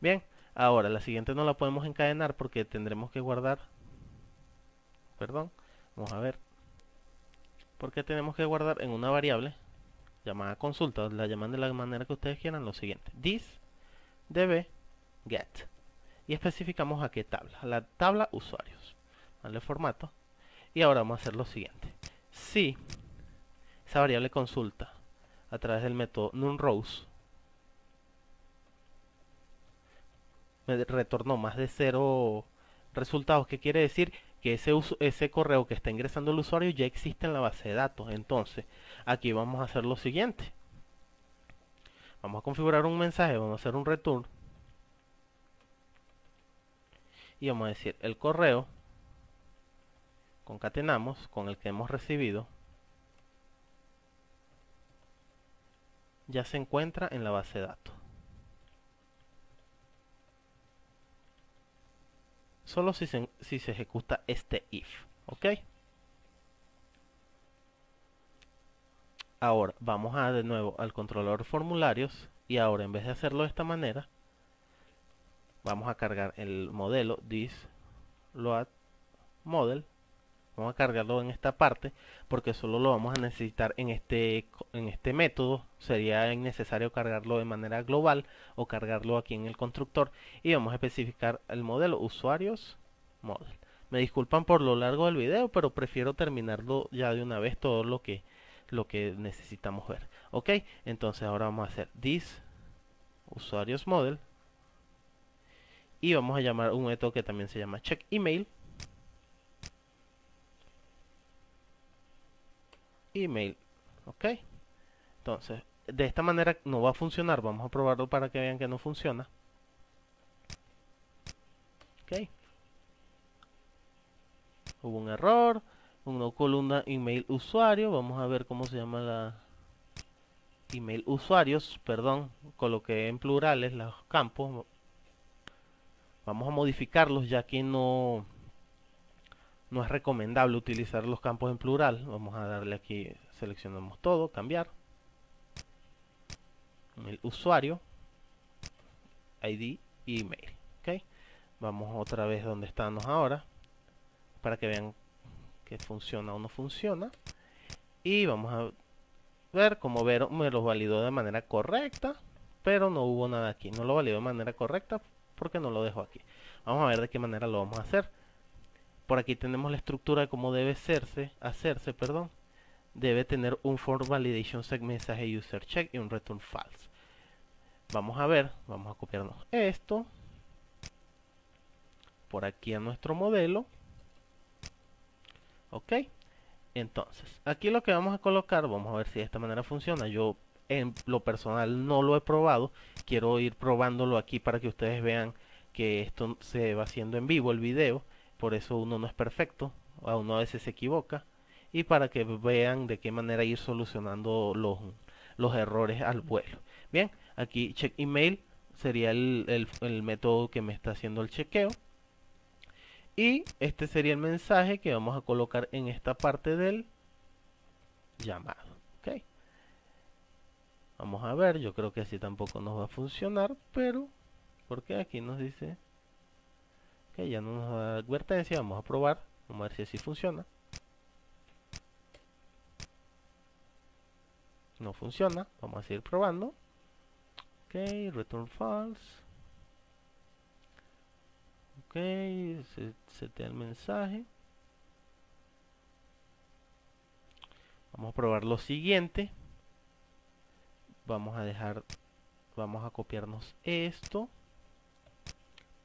Bien, ahora la siguiente no la podemos encadenar porque tendremos que guardar, porque tenemos que guardar en una variable llamada consulta, la llaman de la manera que ustedes quieran, lo siguiente, this db get, y especificamos a qué tabla, a la tabla usuarios, darle formato, y ahora vamos a hacer lo siguiente, si esa variable consulta a través del método numRows me retornó más de 0 resultados, que quiere decir que ese correo que está ingresando el usuario ya existe en la base de datos. Entonces aquí vamos a hacer lo siguiente, vamos a configurar un mensaje, vamos a hacer un return y vamos a decir el correo concatenamos con el que hemos recibido ya se encuentra en la base de datos. Solo si se ejecuta este if. ¿Ok? Ahora vamos de nuevo al controlador formularios. Y ahora en vez de hacerlo de esta manera, vamos a cargar el modelo thisLoadModel. Vamos a cargarlo en esta parte porque solo lo vamos a necesitar en este método. Sería innecesario cargarlo de manera global o cargarlo aquí en el constructor. Y vamos a especificar el modelo usuarios model. Me disculpan por lo largo del video, pero prefiero terminarlo ya de una vez todo lo que necesitamos ver. Ok, entonces ahora vamos a hacer this usuarios model. Y vamos a llamar un método que también se llama check email. Email, ok. Entonces de esta manera no va a funcionar, vamos a probarlo para que vean que no funciona. Ok, hubo un error, una columna email usuario. Vamos a ver cómo se llama la email usuarios, perdón, coloqué en plurales los campos. Vamos a modificarlos ya que no es recomendable utilizar los campos en plural. Vamos a darle aquí, seleccionamos todo, cambiar. El usuario, ID y email. ¿Okay? Vamos otra vez donde estamos ahora, para que vean que funciona o no funciona. Y vamos a ver, como ver, me lo validó de manera correcta, pero no hubo nada aquí. No lo validó de manera correcta porque no lo dejo aquí. Vamos a ver de qué manera lo vamos a hacer. Por aquí tenemos la estructura de cómo debe hacerse. Debe tener un Form Validation, SetMessage, UserCheck y un Return False. Vamos a ver, vamos a copiarnos esto por aquí a nuestro modelo. Ok, entonces aquí lo que vamos a colocar, vamos a ver si de esta manera funciona. Yo en lo personal no lo he probado, quiero ir probándolo aquí para que ustedes vean que esto se va haciendo en vivo el video, por eso uno no es perfecto, a uno a veces se equivoca, y para que vean de qué manera ir solucionando los errores al vuelo. Bien, aquí CheckEmail sería el método que me está haciendo el chequeo, y este sería el mensaje que vamos a colocar en esta parte del llamado. Ok, vamos a ver, yo creo que así tampoco nos va a funcionar, pero porque aquí nos dice que ya no nos da advertencia. Vamos a probar, vamos a ver si así funciona. No funciona, vamos a seguir probando. Ok, return false. Ok, setea el mensaje. Vamos a probar lo siguiente. Vamos a dejar, vamos a copiarnos esto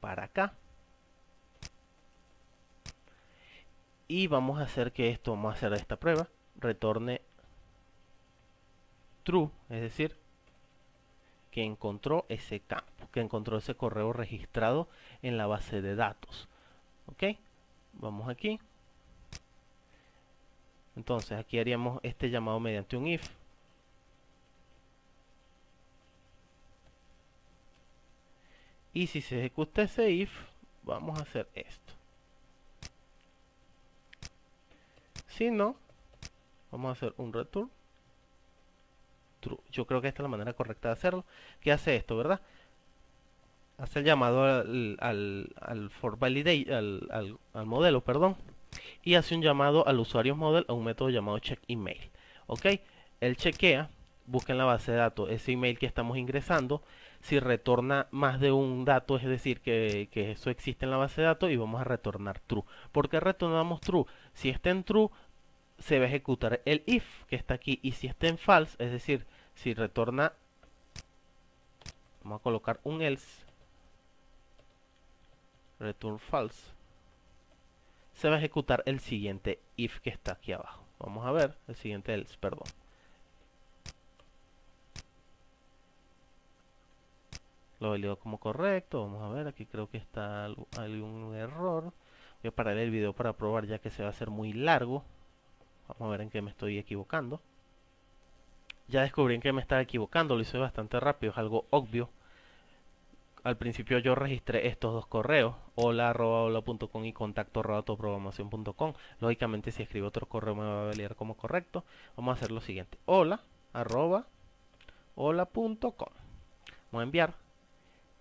para acá. Y vamos a hacer que esto, vamos a hacer esta prueba, retorne true, es decir, que encontró ese campo, que encontró ese correo registrado en la base de datos. Ok, vamos aquí. Entonces aquí haríamos este llamado mediante un if. Y si se ejecuta ese if, vamos a hacer esto. Si no, vamos a hacer un return true. Yo creo que esta es la manera correcta de hacerlo. ¿Qué hace esto, verdad? Hace el llamado al modelo, perdón, y hace un llamado al UsuariosModel a un método llamado CheckEmail. Ok, él chequea, busca en la base de datos ese email que estamos ingresando. Si retorna más de un dato, es decir, que eso existe en la base de datos, y vamos a retornar true. ¿Por qué retornamos true? Si está en true, se va a ejecutar el if que está aquí, y si está en false, es decir, si retorna, vamos a colocar un else, return false, se va a ejecutar el siguiente if que está aquí abajo. Vamos a ver, el siguiente else, perdón. Lo validó como correcto. Vamos a ver, aquí creo que está algún error. Voy a parar el video para probar, ya que se va a hacer muy largo. Vamos a ver en qué me estoy equivocando. Ya descubrí en qué me estaba equivocando, lo hice bastante rápido, es algo obvio. Al principio yo registré estos dos correos, hola@hola.com y contacto@todoprogramacion.com. Lógicamente si escribo otro correo me va a validar como correcto. Vamos a hacer lo siguiente, hola@hola.com. Vamos a enviar.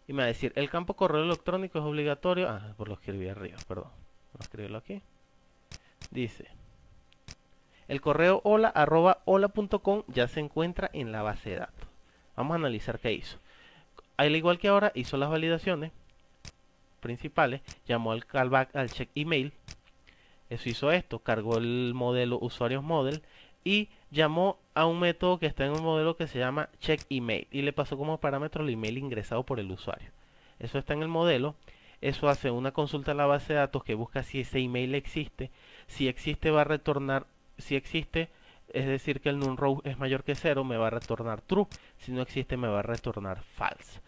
Y me va a decir, el campo correo electrónico es obligatorio. Ah, por lo escribí arriba, perdón. Vamos a escribirlo aquí. Dice, el correo hola@hola.com ya se encuentra en la base de datos. Vamos a analizar qué hizo. Al igual que ahora, hizo las validaciones principales. Llamó al callback al CheckEmail. Eso hizo esto. Cargó el modelo UsuariosModel. Y llamó a un método que está en un modelo que se llama CheckEmail, y le pasó como parámetro el email ingresado por el usuario. Eso está en el modelo. Eso hace una consulta a la base de datos que busca si ese email existe. Si existe, va a retornar, si existe, es decir que el num row es mayor que 0, me va a retornar true. Si no existe, me va a retornar false.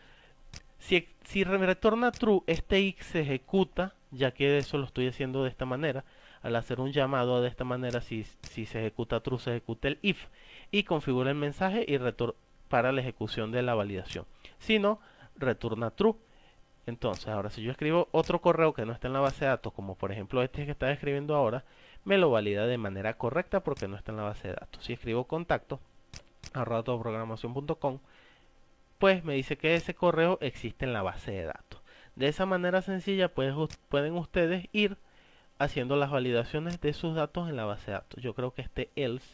Si retorna true, este if se ejecuta, ya que eso lo estoy haciendo de esta manera. Al hacer un llamado de esta manera, si se ejecuta true, se ejecuta el if y configura el mensaje y para la ejecución de la validación. Si no, retorna true. Entonces, ahora si yo escribo otro correo que no está en la base de datos, como por ejemplo este que estaba escribiendo ahora, me lo valida de manera correcta porque no está en la base de datos. Si escribo contacto@todoprogramacion.com, pues me dice que ese correo existe en la base de datos. De esa manera sencilla pueden ustedes ir haciendo las validaciones de sus datos en la base de datos. Yo creo que este else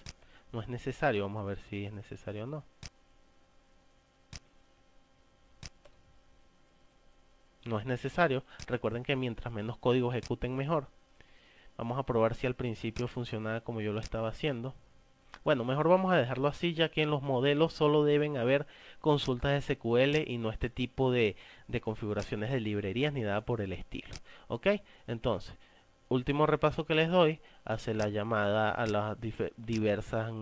no es necesario. Vamos a ver si es necesario o no. No es necesario. Recuerden que mientras menos código ejecuten, mejor. Vamos a probar si al principio funcionaba como yo lo estaba haciendo. Bueno, mejor vamos a dejarlo así, ya que en los modelos solo deben haber consultas de SQL y no este tipo de configuraciones de librerías ni nada por el estilo. ¿Ok? Entonces, último repaso que les doy, hace la llamada a las diversas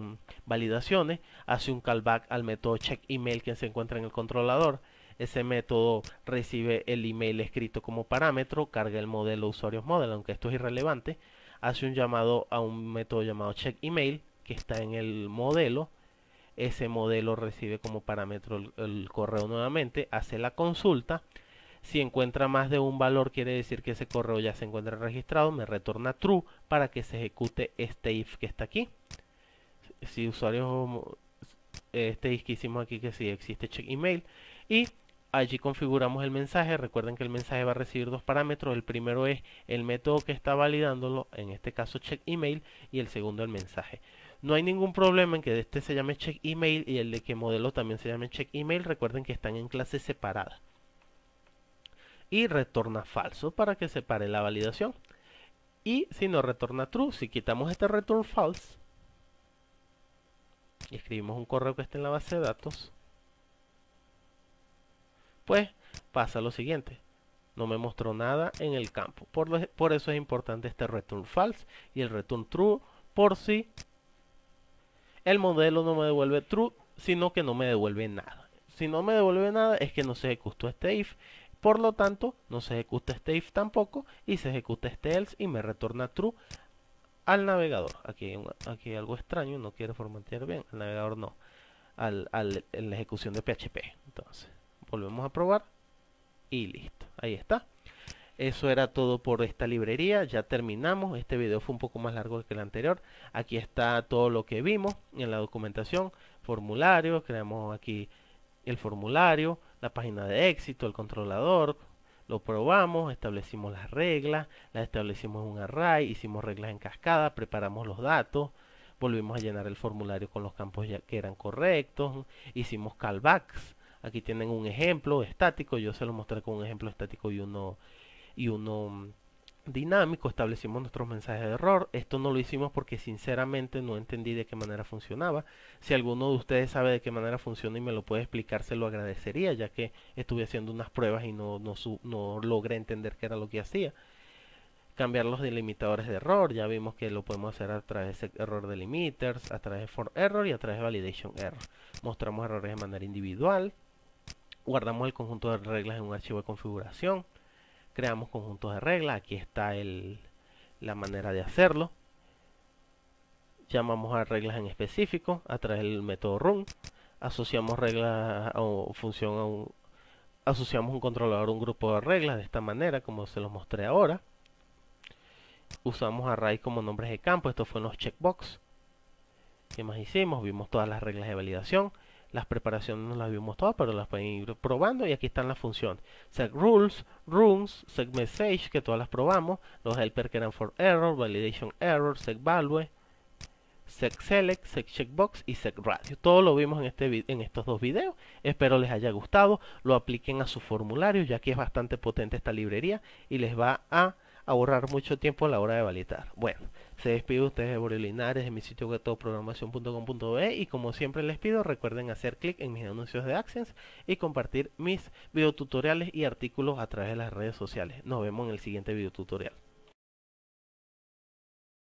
validaciones, hace un callback al método CheckEmail que se encuentra en el controlador. Ese método recibe el email escrito como parámetro, carga el modelo UsuariosModel, aunque esto es irrelevante, hace un llamado a un método llamado CheckEmail que está en el modelo. Ese modelo recibe como parámetro el correo nuevamente, hace la consulta. Si encuentra más de un valor, quiere decir que ese correo ya se encuentra registrado, me retorna true para que se ejecute este if que está aquí. Si usuario, este if que hicimos aquí, que si existe CheckEmail, y allí configuramos el mensaje. Recuerden que el mensaje va a recibir dos parámetros. El primero es el método que está validándolo, en este caso CheckEmail, y el segundo el mensaje. No hay ningún problema en que este se llame CheckEmail y el de que modelo también se llame CheckEmail. Recuerden que están en clases separadas. Y retorna falso para que separe la validación. Y si no, retorna true. Si quitamos este return false y escribimos un correo que esté en la base de datos, pues pasa lo siguiente, no me mostró nada en el campo. Por eso es importante este return false y el return true, por si el modelo no me devuelve true, sino que no me devuelve nada. Si no me devuelve nada es que no se ejecutó este if, por lo tanto no se ejecuta este if tampoco y se ejecuta este else y me retorna true al navegador. Aquí hay algo extraño, no quiero formatear bien, al navegador no, en la ejecución de PHP. Entonces volvemos a probar y listo, ahí está. Eso era todo por esta librería, ya terminamos. Este video fue un poco más largo que el anterior. Aquí está todo lo que vimos en la documentación, formulario, creamos aquí el formulario, la página de éxito, el controlador, lo probamos, establecimos las reglas, las establecimos en un array, hicimos reglas en cascada, preparamos los datos, volvimos a llenar el formulario con los campos ya que eran correctos, hicimos callbacks. Aquí tienen un ejemplo estático, yo se lo mostré con un ejemplo estático y uno dinámico. Establecimos nuestros mensajes de error. Esto no lo hicimos porque sinceramente no entendí de qué manera funcionaba. Si alguno de ustedes sabe de qué manera funciona y me lo puede explicar, se lo agradecería, ya que estuve haciendo unas pruebas y no logré entender qué era lo que hacía. Cambiar los delimitadores de error, ya vimos que lo podemos hacer a través de SetErrorDelimiters, a través de FormError y a través de ValidationError. Mostramos errores de manera individual. Guardamos el conjunto de reglas en un archivo de configuración. Creamos conjuntos de reglas. Aquí está la manera de hacerlo. Llamamos a reglas en específico a través del método run. Asociamos reglas o función asociamos un controlador a un grupo de reglas de esta manera, como se los mostré ahora. Usamos arrays como nombres de campo. Esto fue en los checkbox. ¿Qué más hicimos? Vimos todas las reglas de validación. Las preparaciones no las vimos todas, pero las pueden ir probando. Y aquí están las funciones. SetRules, Runs, SetMessage, que todas las probamos. Los helpers que eran ForError, ValidationError, SetValue, SetSelect, SetCheckbox y SetRadio. Todo lo vimos en estos dos videos. Espero les haya gustado. Lo apliquen a su formulario, ya que es bastante potente esta librería y les va a ahorrar mucho tiempo a la hora de validar. Bueno, se despide ustedes de Eborio Linares en mi sitio web todoprogramacion.com.be y como siempre les pido, recuerden hacer clic en mis anuncios de AdSense y compartir mis videotutoriales y artículos a través de las redes sociales. Nos vemos en el siguiente videotutorial.